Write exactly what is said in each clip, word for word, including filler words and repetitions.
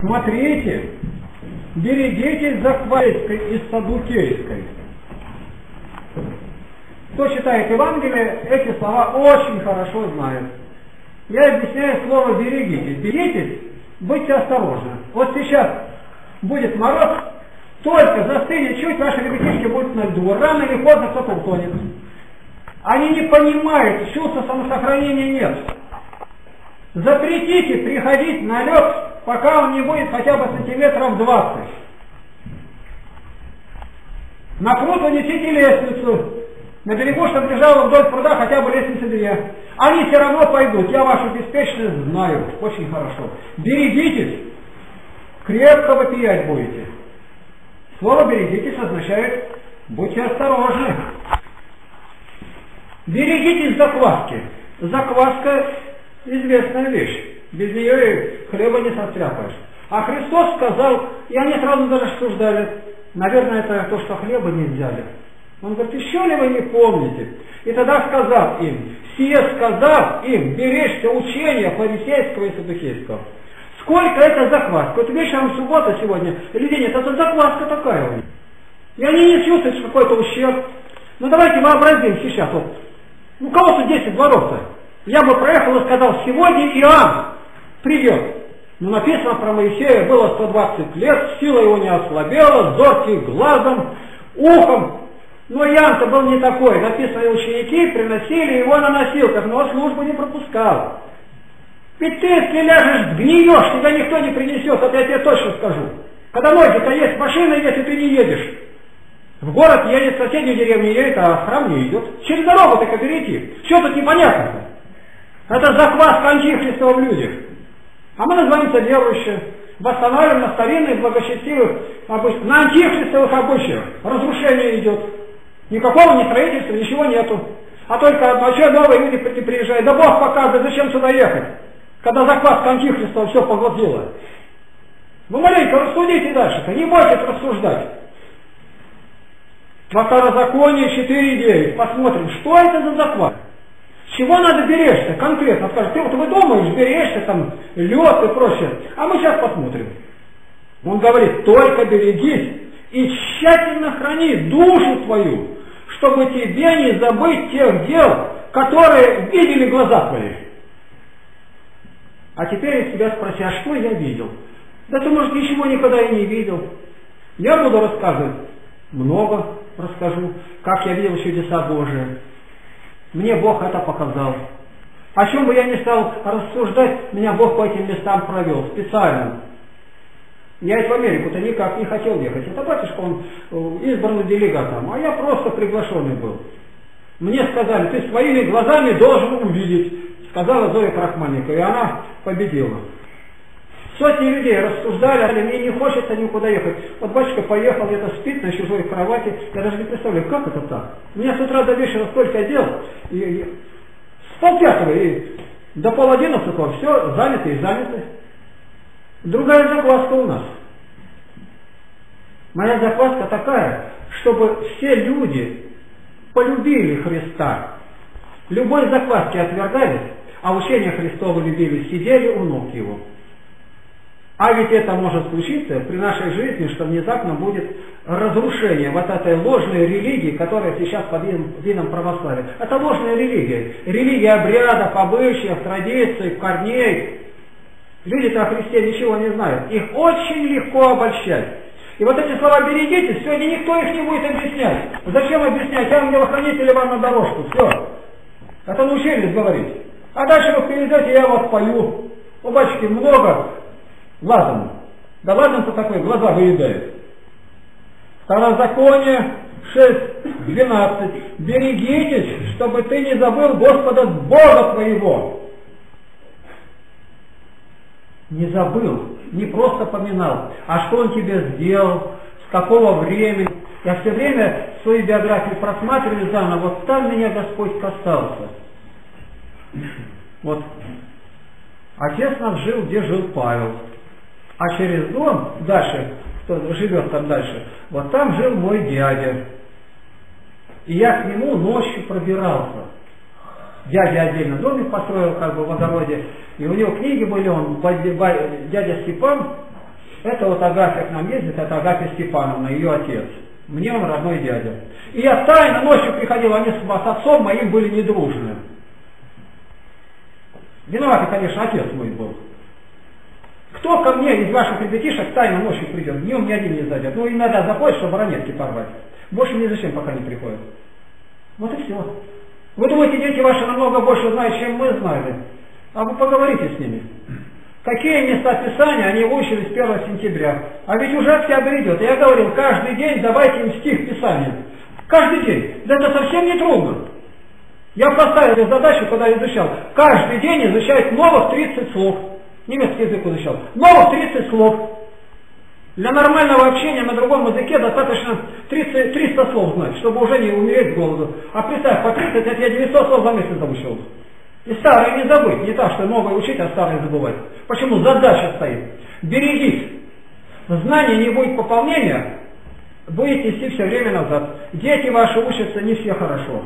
Смотрите, берегитесь за Хваейской и Садукейской. Кто читает Евангелие, эти слова очень хорошо знает. Я объясняю слово «берегитесь». Берегитесь, будьте осторожны. Вот сейчас будет мороз, только застынет чуть, наши ребятишки будут на льду. Рано или поздно кто-то утонет. Они не понимают, чувства самосохранения нет. Запретите приходить на лед, пока он не будет хотя бы сантиметров двадцать. На пруд унесите лестницу. На берегу, чтобы лежало вдоль пруда хотя бы лестницы две. Они все равно пойдут. Я вашу беспечность знаю. Очень хорошо. Берегитесь. Крепко вопиять будете. Слово «берегитесь» означает «будьте осторожны». Берегитесь закваски. Закваска – известная вещь. Без нее и хлеба не состряпаешь. А Христос сказал, и они сразу даже рассуждали, наверное, это то, что хлеба не взяли. Он говорит, еще ли вы не помните? И тогда сказал им, сие сказав им, бережься учения фарисейского и саддукейского. Сколько это закваска? Вот вечером суббота сегодня, или день, это закваска такая у них. И они не чувствуют, что какой-то ущерб. Ну давайте вообразим сейчас, вот, ну кого-то десять дворов-то. Я бы проехал и сказал, сегодня Иоанн придет. Но написано про Моисея, было сто двадцать лет, сила его не ослабела, зоркий глазом, ухом. Но Иоанн-то был не такой. Написано, ученики приносили его на носилках, но службу не пропускал. Ведь ты, если ляжешь, гниешь, тебя никто не принесет, это я тебе точно скажу. Когда ноги-то есть машина, если ты не едешь. В город едет, в соседнюю деревню едет, а в храм не идет. Через дорогу так и перейти. Все тут непонятно. Это закваска антихристова в людях. А мы называемся верующие. Восстанавливаем на старинных, благочестивых, обычаях. На антихристовых обычаях разрушение идет. Никакого ни строительства, ничего нету. А только одно, а что новые люди приезжают? Да Бог показывает, зачем сюда ехать? Когда закваска антихристова все поглотила. Вы маленько рассудите дальше-то, не бойтесь рассуждать. Во Второзаконии четыре девять. Посмотрим, что это за закваска. Чего надо беречься конкретно? Скажет, ты вот вы думаешь, беречься там, лед и прочее. А мы сейчас посмотрим. Он говорит, только берегись и тщательно храни душу твою, чтобы тебе не забыть тех дел, которые видели глаза твои. А теперь я тебя спроси, а что я видел? Да ты, может, ничего никогда и не видел. Я буду рассказывать. Много расскажу, как я видел чудеса Божии. Мне Бог это показал. О чем бы я ни стал рассуждать, меня Бог по этим местам провел, специально. Я ведь в Америку-то никак не хотел ехать. Это батюшка, он избранный делегатом, а я просто приглашенный был. Мне сказали, ты своими глазами должен увидеть, сказала Зоя Крахмальникова, и она победила. Сотни людей рассуждали, а мне не хочется никуда ехать. Вот батюшка поехал, где-то спит на чужой кровати. Я даже не представляю, как это так? Меня с утра до вечера столько дел. И, и, с полпятого и до полодиннадцатого все заняты и заняты. Другая закваска у нас. Моя закваска такая, чтобы все люди полюбили Христа. Любой закваски отвергались, а учение Христово любили, сидели у ног Его. А ведь это может случиться при нашей жизни, что внезапно будет разрушение вот этой ложной религии, которая сейчас под видом православия. Это ложная религия. Религия обрядов, обычаев, традиций, корней. Люди-то о Христе ничего не знают. Их очень легко обольщать. И вот эти слова «берегитесь», сегодня никто их не будет объяснять. Зачем объяснять? Ангелохранитель вам на дорожку. Все. Это научились говорить. А дальше вы приведете, я вас пою. У батюшки много... Лазан. Да лазан-то такой, глаза выедает. Второзаконие шесть двенадцать. Берегитесь, чтобы ты не забыл Господа Бога твоего. Не забыл, не просто поминал, а что Он тебе сделал, с какого времени. Я все время свои биографии просматриваю заново, вот там меня Господь касался. Вот. Отец наш жил, где жил Павел. А через дом, дальше, кто живет там дальше, вот там жил мой дядя. И я к нему ночью пробирался. Дядя отдельно домик построил, как бы в огороде. И у него книги были, он дядя Степан Это вот Агафья к нам ездит, это Агафья Степановна, ее отец. Мне он родной дядя. И я тайно ночью приходил, они с отцом моим были недружны. Виноватый, конечно, отец мой был. Кто ко мне из ваших ребятишек тайно ночью придет? Днем ни один не зайдет. Ну, иногда заходит, чтобы ранетки порвать. Больше ни зачем пока не приходит. Вот и все. Вы думаете, дети ваши намного больше знают, чем мы знали? А вы поговорите с ними. Какие места Писания они выучили с первого сентября? А ведь уже октябрь идет. Я говорил, каждый день давайте им стих Писания. Каждый день. Да это совсем не трудно. Я поставил задачу, когда изучал. Каждый день изучать новых тридцать слов. Немецкий язык изучал. Новых тридцать слов. Для нормального общения на другом языке достаточно тридцать, триста слов знать, чтобы уже не умереть с голоду. А представь, по тридцать, это я девятьсот слов за месяц заучил. И старые не забыть, не так, что новое учить, а старые забывать. Почему? Задача стоит. Берегись. Знание не будет пополнения, будет идти все время назад. Дети ваши учатся не все хорошо.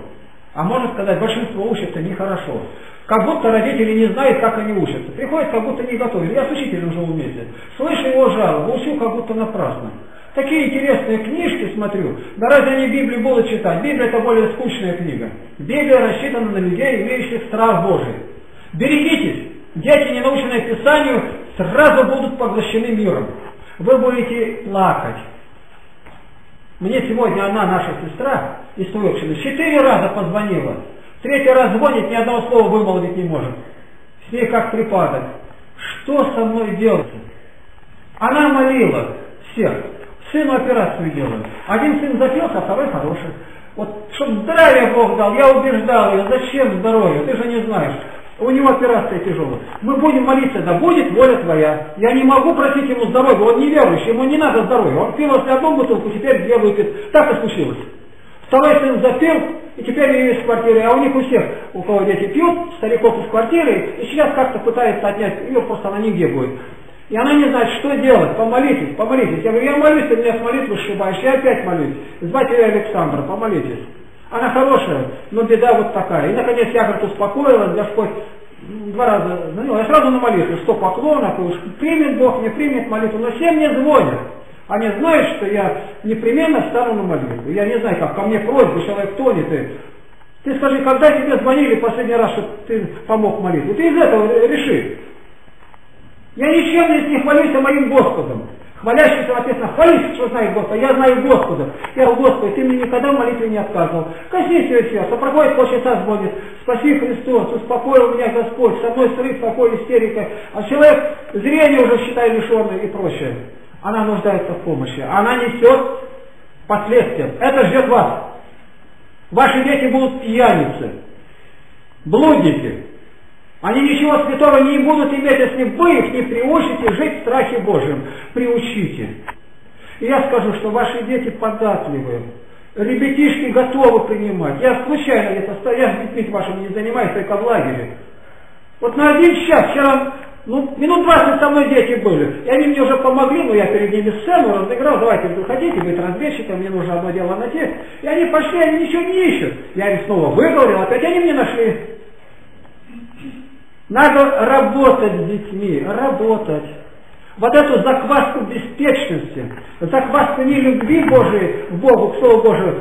А можно сказать, большинство учатся нехорошо. Как будто родители не знают, как они учатся. Приходят, как будто не готовы. Я с учителем уже умею. Слышу его жалобу, учу, как будто напрасно. Такие интересные книжки смотрю. Да разве они Библию будут читать? Библия – это более скучная книга. Библия рассчитана на людей, имеющих страх Божий. Берегитесь. Дети, не наученные Писанию, сразу будут поглощены миром. Вы будете плакать. Мне сегодня она, наша сестра, из той общины, четыре раза позвонила. Третий раз звонит, ни одного слова вымолвить не может. С ней как припадок. Что со мной делать? Она молила всех. Сыну операцию делают. Один сын запился, а второй хороший. Вот, чтобы здравие Бог дал, я убеждал ее, зачем здоровье, ты же не знаешь. У него операция тяжелая. Мы будем молиться, да будет воля твоя. Я не могу просить ему здоровья, он неверующий, ему не надо здоровья. Он пил после одну бутылку, теперь две выпьет. Так и случилось. Второй сын запил, и теперь ее из квартиры. А у них у всех, у кого дети пьют, стариков из квартиры, и сейчас как-то пытается отнять, ее просто она нигде будет. И она не знает, что делать. Помолитесь, помолитесь. Я говорю, я молюсь, ты меня с молитвы сшибаешь. Я опять молюсь. Звать ее Александра, помолитесь. Она хорошая, но беда вот такая. И наконец я, говорит, успокоилась, Господь два раза звонил. Я сразу на молитву, сто поклонов, уж примет Бог, не примет молитву. Но все мне звонят. Они знают, что я непременно встану на молитву. Я не знаю, как ко мне просьба, человек тонет. И... Ты скажи, когда тебе звонили последний раз, чтобы ты помог молитву? Ты из этого реши. Я ничем из них хвалюсь, а моим Господом. Хвалящийся, соответственно, хвалюсь, что знает Господа. Я знаю Господа. Я говорю, Господи, ты мне никогда в молитве не отказывал. Коснись ее сердца. Проходит полчаса, звонит. Спаси Христос, успокоил меня Господь. Со мной срыв, такой истерика. А человек зрение уже, считай, лишенное и прочее. Она нуждается в помощи. Она несет последствия. Это ждет вас. Ваши дети будут пьяницы, блудники. Они ничего святого не будут иметь, если вы их не приучите жить в страхе Божьем. Приучите. И я скажу, что ваши дети податливые. Ребятишки готовы принимать. Я случайно где-то стоял, я с детьми вашими не занимаюсь, только в лагере. Вот на один час, вчера, ну, минут двадцать со мной дети были. И они мне уже помогли, но я перед ними сцену разыграл. Давайте, выходите, быть разведчиком, мне нужно одно дело найти. И они пошли, они ничего не ищут. Я им снова выговорил, опять они мне нашли. Надо работать с детьми, работать. Вот эту закваску беспечности, закваску нелюбви Божией, к Богу, к Слову Божию,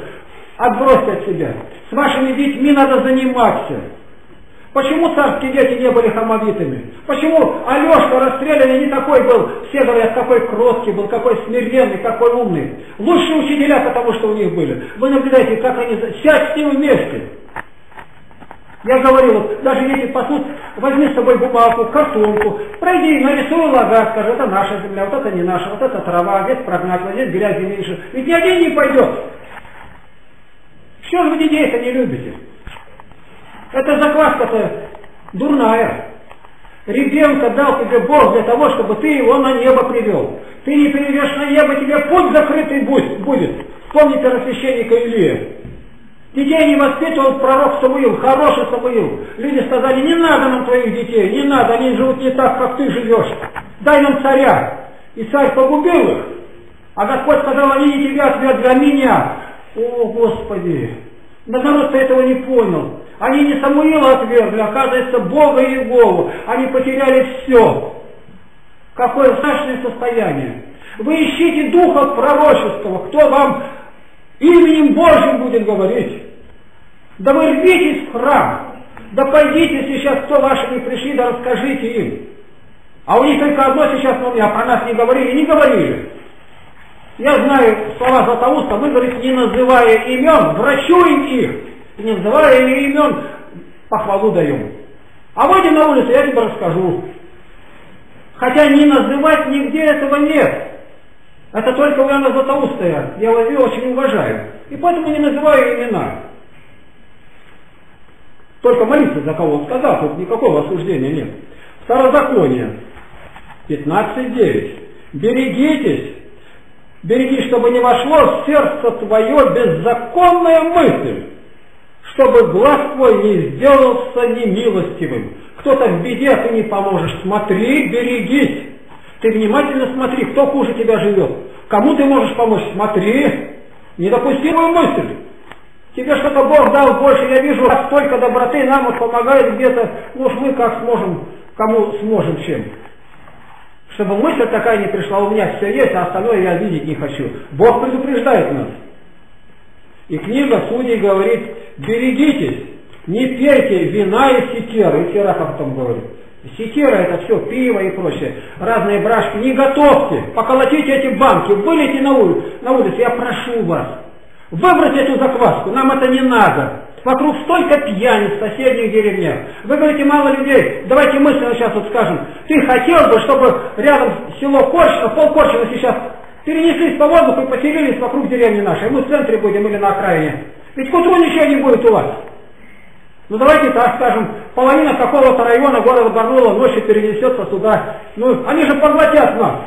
отбросьте от себя. С вашими детьми надо заниматься. Почему царские дети не были хамовитыми? Почему Алешка расстрелянный не такой был? Все говорят, какой кроткий был, какой смиренный, какой умный. Лучшие учителя, потому что у них были. Вы наблюдаете, как они... Сейчас с ним вместе. Я говорил, даже если пасут, возьми с собой бумагу, картонку, пройди, нарисуй лага, скажи, это наша земля, вот это не наша, вот это трава, здесь прогнаться, здесь грязи меньше. Ведь ни один не пойдет. Что же вы детей-то не любите? Это закваска-то дурная. Ребенка дал тебе Бог для того, чтобы ты его на небо привел. Ты не приведешь на небо, тебе путь закрытый будет. Вспомните рассвященника Илия. Детей не воспитывал пророк Самуил, хороший Самуил. Люди сказали, не надо нам твоих детей, не надо, они живут не так, как ты живешь. Дай нам царя. И царь погубил их. А Господь сказал, они не тебя отвергли, а для меня. О, Господи! Но народ-то этого не понял. Они не Самуила отвергли, оказывается, Бога и Иегову. Они потеряли все. какое страшное состояние. Вы ищите духа пророчества, кто вам именем Божьим будет говорить. Да вы рвитесь в храм, да пойдите сейчас, кто ваши не пришли, да расскажите им. А у них только одно сейчас у меня, про нас не говорили, не говорили. Я знаю слова Златоуста, мы, говорит, не называя имен, врачуем их, не называя имен, похвалу даем. А выйдем на улицу, я тебе расскажу. Хотя не называть нигде этого нет. Это только у Иоанна Златоуста я, я его очень уважаю. И поэтому не называю имена. Только молиться за кого он сказал, тут никакого осуждения нет. Второзаконие, пятнадцать девять. Берегитесь, берегись, чтобы не вошло в сердце твое беззаконная мысль, чтобы глаз твой не сделался немилостивым. Кто-то в беде, ты не поможешь. Смотри, берегись. Ты внимательно смотри, кто хуже тебя живет. Кому ты можешь помочь? Смотри. Недопустимую мысль. Тебе что-то Бог дал больше. Я вижу, столько доброты нам вот помогает где-то. Ну уж мы как сможем, кому сможем, чем. Чтобы мысль такая не пришла. У меня все есть, а остальное я видеть не хочу. Бог предупреждает нас. И книга Судей говорит, берегитесь, не пейте вина и секеры. И Сирахов там говорит. Секера — это все пиво и прочее. Разные брашки. Не готовьте. Поколотите эти банки. Вылейте на улицу. На улицу. Я прошу вас. Выбросьте эту закваску. Нам это не надо. Вокруг столько пьяниц в соседних деревнях. Вы говорите, мало людей. Давайте мысленно сейчас вот скажем. Ты хотел бы, чтобы рядом село Корчево, пол Корчево сейчас перенеслись по воздуху и поселились вокруг деревни нашей. Мы в центре будем или на окраине. Ведь к утру ничего не будет у вас. Ну давайте так скажем, половина какого-то района города Барнаула ночью перенесется сюда. Ну, они же поглотят нас.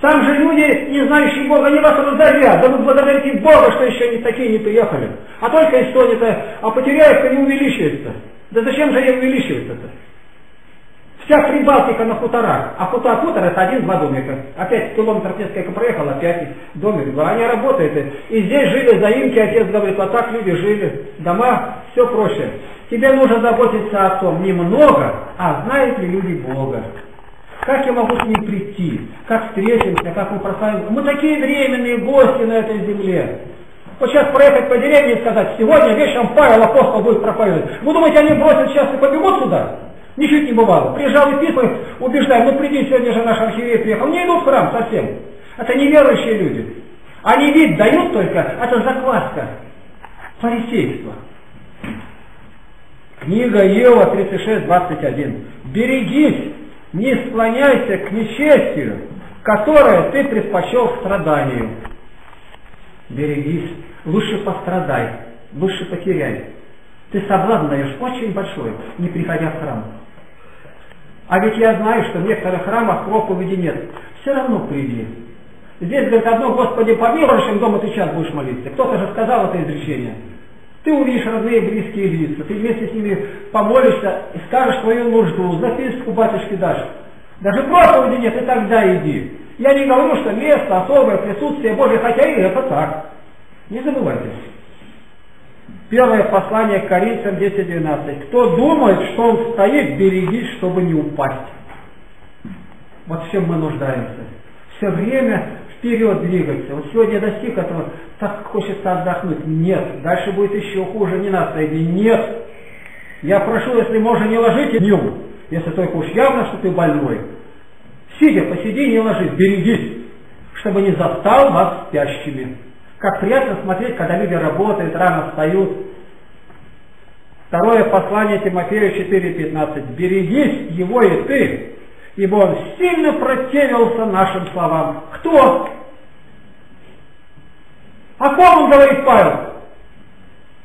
Там же люди, не знающие Бога, они вас раздавят. Да вы благодарите Бога, что еще не такие не приехали. А только и стонет-то, а потеряется и увеличивается. Да зачем же они увеличиваются-то? Вся Прибалтика на хуторах. А хутор-хутор — это один-два домика. Опять километров несколько проехал, опять домик. Они работают. И здесь жили заимки, отец говорит, вот так люди жили. Дома, все проще. Тебе нужно заботиться о том, немного, а знают ли люди Бога. Как я могу с ним прийти? Как встретимся? Как мы прославим? Мы такие временные гости на этой земле. Вот сейчас проехать по деревне и сказать, сегодня вечером Павел Апостол будет проповедовать. Вы думаете, они бросят сейчас и побегут сюда? Ничуть не бывало. Приезжал епископ, убеждает, ну приди, сегодня же наш архиерей приехал. Не идут в храм совсем. Это неверующие люди. Они вид дают только, это закваска фарисейства. Книга Иова тридцать шесть, двадцать один. Берегись, не склоняйся к нечестию, которое ты предпочел страданию. Берегись, лучше пострадай, лучше потеряй. Ты соблазн даешь очень большой, не приходя в храм. А ведь я знаю, что в некоторых храмах проповеди нет. Все равно приди. Здесь, говорит, одно, Господи, помилуй, чем дома ты час будешь молиться. Кто-то же сказал это изречение. Ты увидишь родные близкие лица, ты вместе с ними помолишься и скажешь свою нужду, записку батюшке дашь. Даже проповеди нет, и тогда иди. Я не говорю, что место, особое присутствие Божие, хотя и это так. Не забывайте. Первое послание к Коринфянам десять двенадцать. Кто думает, что он стоит, берегись, чтобы не упасть. Вот в чем мы нуждаемся. Все время вперед двигаться. Вот сегодня достиг этого, так хочется отдохнуть. Нет. Дальше будет еще хуже, не надо идти. Нет. Я прошу, если можно, не ложите днем. Если только уж явно, что ты больной. Сидя, посиди, не ложись. Берегись, чтобы не застал вас спящими. Как приятно смотреть, когда люди работают, рано встают. Второе послание Тимофею четыре пятнадцать. «Берегись его и ты, ибо он сильно противился нашим словам». Кто? О ком он говорит, Павел?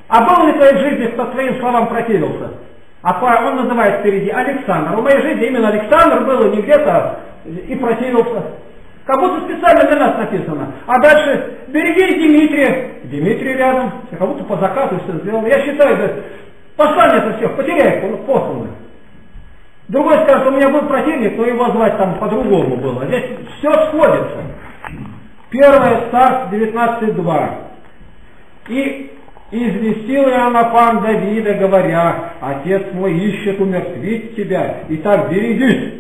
А был ли в твоей жизни, кто твоим словам противился? А Павел, он называет впереди Александр. В моей жизни именно Александр был и не где-то и противился. Как будто специально для нас написано. А дальше берегись Дмитрия. Дмитрий рядом. Как будто по заказу все сделано. Я считаю, да, послание-то всех потеряет, он посланный. Другой скажет, у меня был противник, но его звать там по-другому было. Здесь все сходится. Первое Царств девятнадцать два. И известил Иоаннафан Давида, говоря, отец мой ищет умертвить тебя, и так берегись.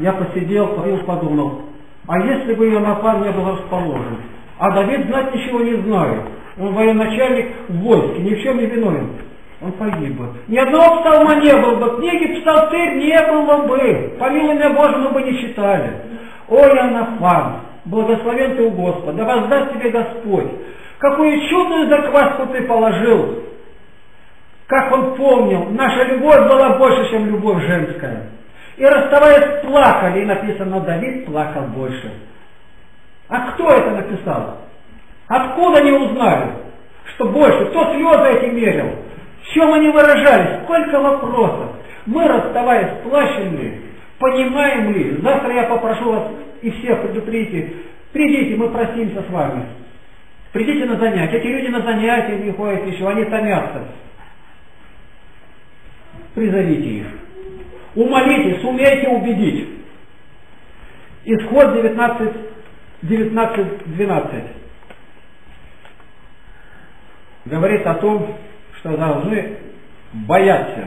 Я посидел, поил, подумал. А если бы ее напал не был расположен? А Давид знать ничего не знает. Он военачальник войск, ни в чем не виновен. Он погиб бы. Ни одного псалма не было бы, книги псалтырь не было бы. Помилование Божие мы бы не читали. О, Иоаннафан, благословен ты у Господа, да воздаст тебе Господь. Какую чудную закваску ты положил. Как он помнил, наша любовь была больше, чем любовь женская. И расставаясь, плакали, и написано, Давид плакал больше. А кто это написал? Откуда они узнали, что больше? Кто слезы эти мерил? В чем они выражались? Сколько вопросов. Мы, расставаясь, плачем ли? Понимаем ли? Завтра я попрошу вас и всех предупредите. Придите, мы простимся с вами. Придите на занятия. Эти люди на занятия не ходят еще, они томятся. Призовите их. Умолите, сумейте убедить. Исход девятнадцать двенадцать. Говорит о том, что должны бояться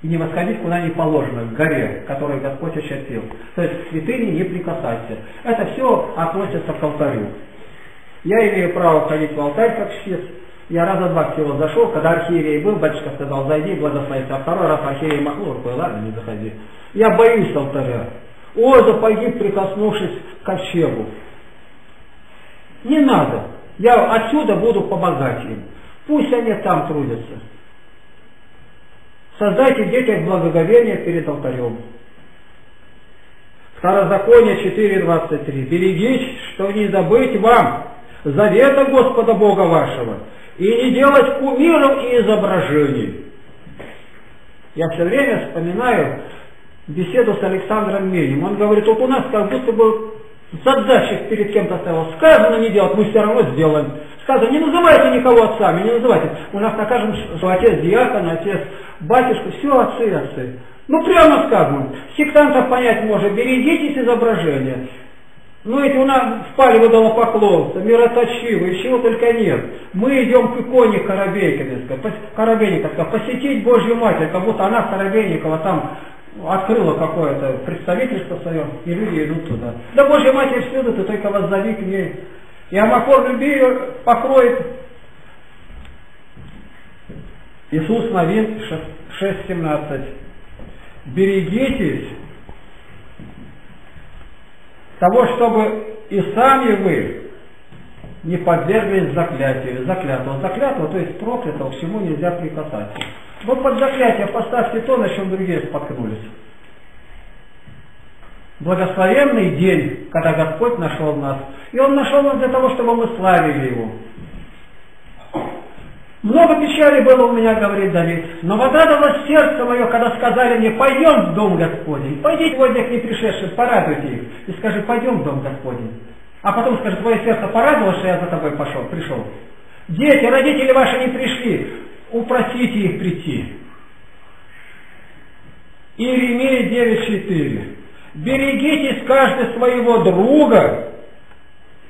и не восходить куда не положено, к горе, которую Господь очертил. То есть к святыне не прикасаться. Это все относится к алтарю. Я имею право ходить в алтарь, как щит. Я раза два к селу зашел, когда архиерей был, батюшка сказал, зайди, благослови. А второй раз архиерей махнул рукой, ладно, не заходи. Я боюсь алтаря. О, да погиб, прикоснувшись к ковчегу. Не надо. Я отсюда буду помогать им. Пусть они там трудятся. Создайте детям благоговение перед алтарем. Второзаконие четыре двадцать три. Берегись, что не забыть вам завета Господа Бога вашего, и не делать кумиров и изображений. Я все время вспоминаю беседу с Александром Мельным. Он говорит, вот у нас как будто бы задача перед кем-то стояла. Сказано не делать, мы все равно сделаем. Сказано, не называйте никого отцами, не называйте. У нас накажем, что отец диакон, отец батюшка, все отцы и отцы. Ну прямо сказано. Сектантов понять можно, берегитесь изображения. Ну эти у нас впали идолопоклонство, мироточивые, чего только нет. Мы идем к иконе Коробейниковской, посетить Божью Матерь, как будто она Коробейникова там открыла какое-то представительство свое, и люди идут туда. Да Божья Матерь всюду, ты только воззови к ней. И омакор люби ее покроет. Иисус Новин шесть семнадцать. Берегитесь того, чтобы и сами вы не подверглись заклятию. Заклятого, заклятого, то есть проклятого, к чему нельзя прикасаться. Вы под заклятие поставьте то, на чем другие споткнулись. Благословенный день, когда Господь нашел нас. И Он нашел нас для того, чтобы мы славили Его. Много печали было у меня, говорит Давид, но возрадовалось сердце мое, когда сказали мне, пойдем в дом Господень, пойди сегодня к непришедшим, порадуйте их, и скажи, пойдем в дом Господень. А потом скажи, твое сердце порадовалось, что я за тобой пошел, пришел. Дети, родители ваши не пришли, упросите их прийти. Иеремия девять четыре. Берегитесь каждый своего друга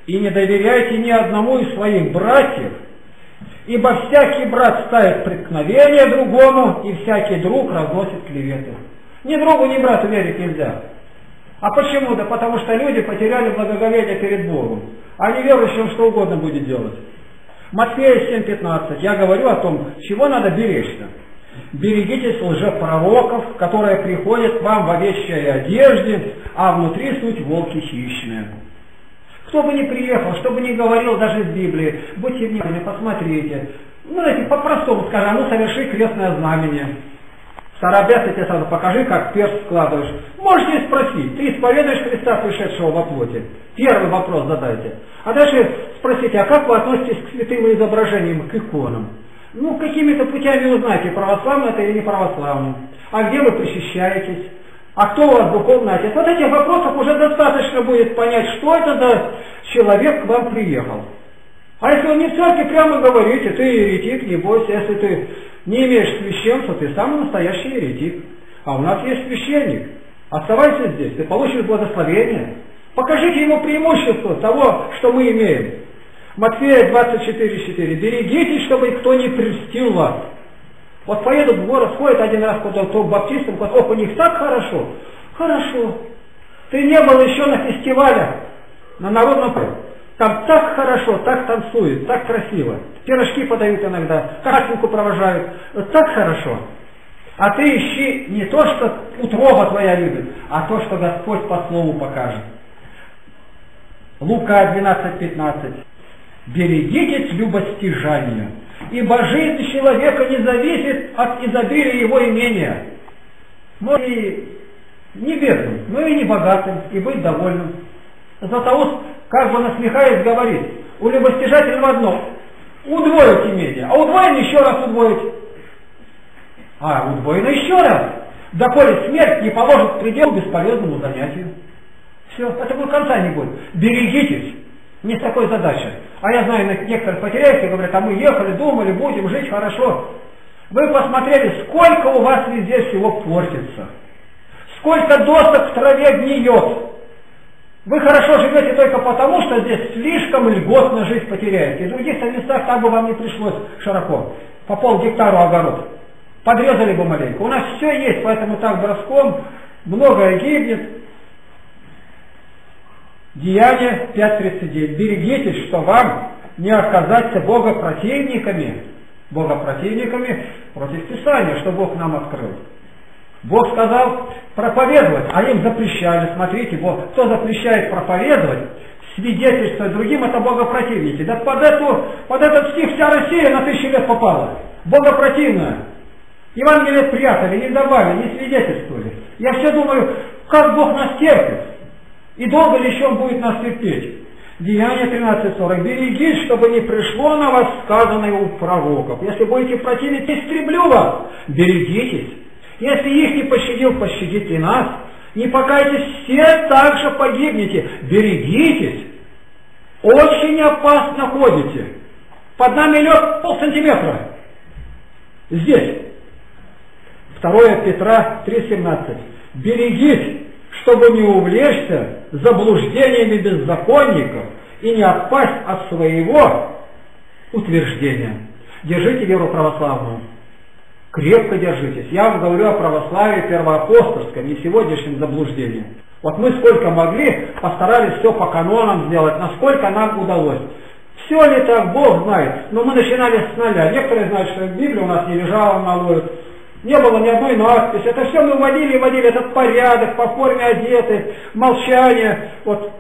и не доверяйте ни одному из своих братьев, ибо всякий брат ставит преткновение другому, и всякий друг разносит клеветы. Ни другу, ни брату верить нельзя. А почему? Да потому что люди потеряли благоговение перед Богом. А неверующим что угодно будет делать. Матфея семь пятнадцать. Я говорю о том, чего надо беречься. Берегитесь лжепророков, которые приходят к вам в овечьей одежде, а внутри суть волки хищные. Кто бы ни приехал, что бы ни говорил даже из Библии, будьте внимательны, посмотрите. Ну, знаете, по-простому скажи, а ну соверши крестное знамение. Старообрядцы тебе сразу покажи, как перст складываешь. Можете спросить, ты исповедуешь Христа, пришедшего во плоти? Первый вопрос задайте. А дальше спросите, а как вы относитесь к святым изображениям, к иконам? Ну, какими-то путями узнайте, православный это или не православный. А где вы причащаетесь? А кто у вас духовный отец? Вот этих вопросов уже достаточно будет понять, что это за человек к вам приехал. А если он не в церкви, прямо говорите, ты еретик, не бойся, если ты не имеешь священства, ты самый настоящий еретик. А у нас есть священник. Оставайся здесь, ты получишь благословение. Покажите ему преимущество того, что мы имеем. Матфея двадцать четыре четыре. Берегитесь, чтобы кто не прельстил вас. Вот поедут в город, сходят один раз к баптистам, говорят, ох, у них так хорошо. Хорошо. Ты не был еще на фестивалях, на народном, там так хорошо, так танцуют, так красиво. Пирожки подают иногда, Катеньку провожают. Так хорошо. А ты ищи не то, что утрова твоя любит, а то, что Господь по слову покажет. Лука двенадцать пятнадцать. Берегитесь любостяжания, ибо жизнь человека не зависит от изобилия его имения. Но и не бедным, но и не богатым, и быть довольным. Златоуст, как бы насмехаясь, говорит, у любостяжателя одно – удвоить имение, а удвоено еще раз удвоить. А удвоено еще раз. Доколе смерть не положит предел бесполезному занятию. Все, это будет конца не будет. Берегитесь. Не с такой задачей. А я знаю, некоторые потеряются и говорят, а мы ехали, думали, будем жить хорошо. Вы посмотрели, сколько у вас везде всего портится. Сколько досок в траве гниет. Вы хорошо живете только потому, что здесь слишком льготно жизнь потеряете. И в других местах так бы вам не пришлось широко. По полгектару огород. Подрезали бы маленько. У нас все есть, поэтому так броском многое гибнет. Деяние пять тридцать девять. Берегитесь, что вам не оказаться богопротивниками. Богопротивниками против Писания, что Бог нам открыл. Бог сказал проповедовать, а им запрещали. Смотрите, Бог, кто запрещает проповедовать, свидетельствовать другим, это богопротивники. Да под, эту, под этот стих вся Россия на тысячу лет попала. Богопротивная. Евангелие прятали, не добавили, не свидетельствовали. Я все думаю, как Бог нас терпит. И долго ли еще он будет нас терпеть? Деяние тринадцать сорок. Берегись, чтобы не пришло на вас сказанное у пророков. Если будете противиться, истреблю вас. Берегитесь. Если их не пощадил, пощадите и нас. Не покайтесь, все так же погибнете. Берегитесь. Очень опасно ходите. Под нами лед полсантиметра. Здесь. второе Петра три семнадцать. Берегись, чтобы не увлечься заблуждениями беззаконников и не отпасть от своего утверждения. Держите веру православную. Крепко держитесь. Я вам говорю о православии первоапостольском, не сегодняшнем заблуждении. Вот мы сколько могли, постарались все по канонам сделать, насколько нам удалось. Все ли так, Бог знает. Но мы начинали с нуля. Некоторые знают, что Библия у нас не лежала на ложе. Не было ни одной надписи. Это все мы вводили и вводили. Этот порядок, по форме одеты, молчание. Вот.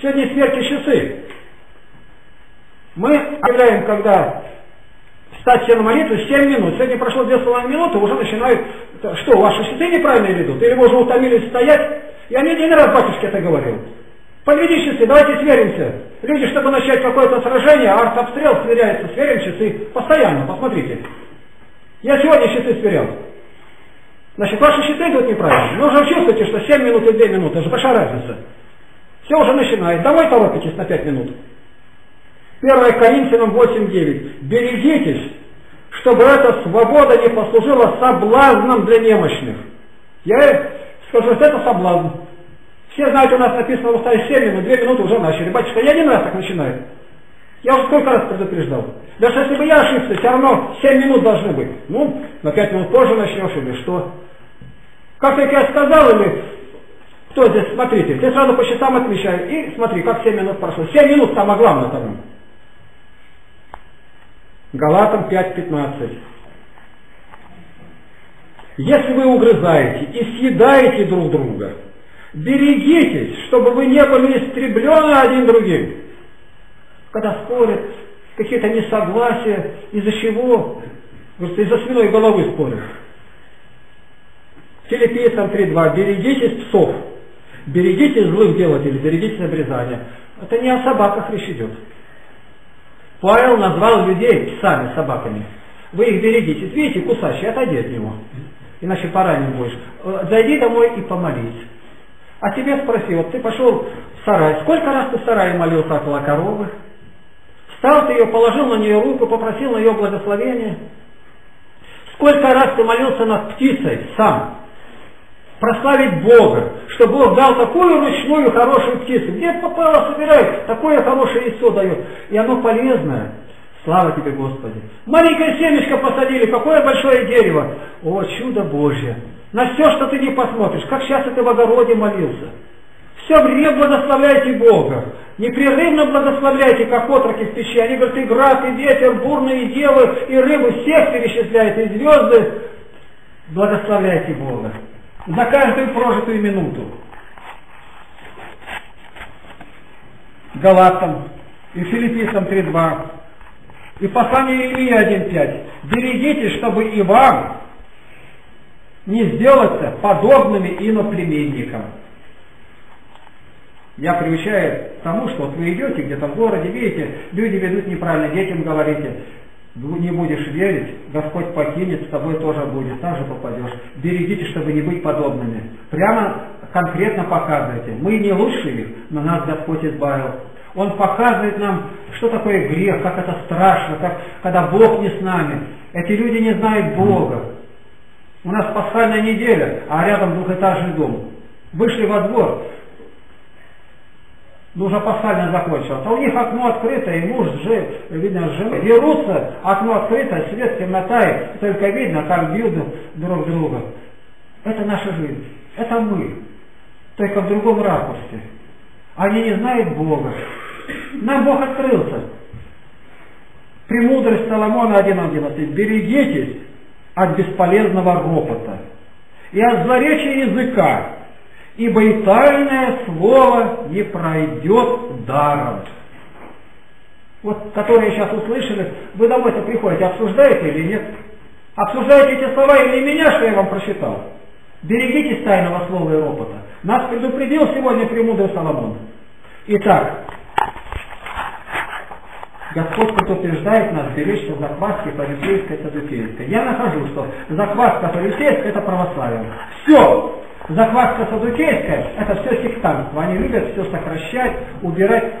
Сегодня смерти часы. Мы объявляем, когда встать все на молитву, семь минут. Сегодня прошло две с половиной минуты, уже начинают, что, ваши часы неправильно ведут? Или вы уже утомились стоять? Я не один раз батюшке это говорил. Подведи часы, давайте сверимся. Люди, чтобы начать какое-то сражение, артобстрел сверяется, сверим часы. Постоянно, посмотрите. Я сегодня щиты сверял. Значит, ваши щиты идут неправильно. Вы уже чувствуете, что семь минут и две минуты. Это же большая разница. Все уже начинает. Давай торопитесь на пять минут. первое Коринфянам восемь девять. Берегитесь, чтобы эта свобода не послужила соблазном для немощных. Я скажу, что это соблазн. Все знают, у нас написано в уставе семь минут, две минуты уже начали. Батюшка, я один раз так начинаю. Я уже сколько раз предупреждал. Даже если бы я ошибся, все равно семь минут должны быть. Ну, на пять минут позже начнешь или что. Как только я сказал, или кто здесь, смотрите, ты сразу по счетам отмечай. И смотри, как семь минут прошло. семь минут самое главное там. Галатам пять пятнадцать. Если вы угрызаете и съедаете друг друга, берегитесь, чтобы вы не были истреблены один другим. Когда спорят, какие-то несогласия, из-за чего? Просто из-за свиной головы спорят. Филиппийцам три два. Берегитесь псов, берегитесь злых делателей, берегитесь обрезания. Это не о собаках речь идет. Павел назвал людей псами, собаками. Вы их берегитесь. Видите, кусачий, отойди от него. Иначе поранен будешь. Зайди домой и помолись. А тебе спроси, вот ты пошел в сарай. Сколько раз ты в сарае молился около коровы? Стал ты ее, положил на нее руку, попросил на ее благословения. Сколько раз ты молился над птицей сам? Прославить Бога, что Бог дал такую ручную хорошую птицу. Где попало собирает, такое хорошее яйцо дает. И оно полезное. Слава Тебе, Господи! Маленькое семечко посадили, какое большое дерево! О, чудо Божье! На все, что ты не посмотришь, как сейчас ты в огороде молился. Все время благословляйте Бога. Непрерывно благословляйте, как отроки в печи. Они говорят, и град, и ветер, бурные девы, и рыбы, всех перечисляет, и звезды. Благословляйте Бога за каждую прожитую минуту. Галатам и Филиппийцам три два. И послание Иеремии один пять. Берегитесь, чтобы и вам не сделаться подобными иноплеменникам. Я привычаю к тому, что вот вы идете где-то в городе, видите, люди ведут неправильно, детям говорите, не будешь верить, Господь покинет, с тобой тоже будет, там же попадешь. Берегите, чтобы не быть подобными. Прямо конкретно показывайте. Мы не лучшие, но нас Господь избавил. Он показывает нам, что такое грех, как это страшно, как, когда Бог не с нами. Эти люди не знают Бога. У нас пасхальная неделя, а рядом двухэтажный дом. Вышли во двор. Ну, уже пасхальная закончилась. А у них окно открыто, и муж, жив, видно, жив. Дерутся, окно открыто, свет, темнота, и только видно, как бьют друг друга. Это наша жизнь. Это мы. Только в другом ракурсе. Они не знают Бога. Нам Бог открылся. Премудрость Соломона один одиннадцать. Берегитесь от бесполезного ропота и от злоречия языка, ибо и тайное слово не пройдет даром. Вот, которые сейчас услышали, вы домой-то приходите, обсуждаете или нет? Обсуждаете эти слова или меня, что я вам прочитал? Берегитесь тайного слова и ропота. Нас предупредил сегодня премудрый Соломон. Итак, Господь предупреждает нас беречься закваски фарисейской и саддукейской. Я нахожу, что закваска фарисейская – это православие. Все! Закваска саддукейская – это все сектантство. Они любят все сокращать, убирать.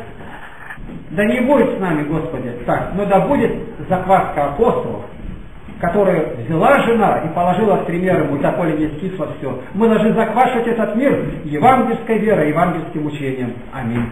Да не будет с нами, Господи, так, но да будет закваска апостолов, которую взяла жена и положила в тремя рыбу, доколе не скисло все. Мы должны заквашивать этот мир евангельской верой, евангельским учением. Аминь.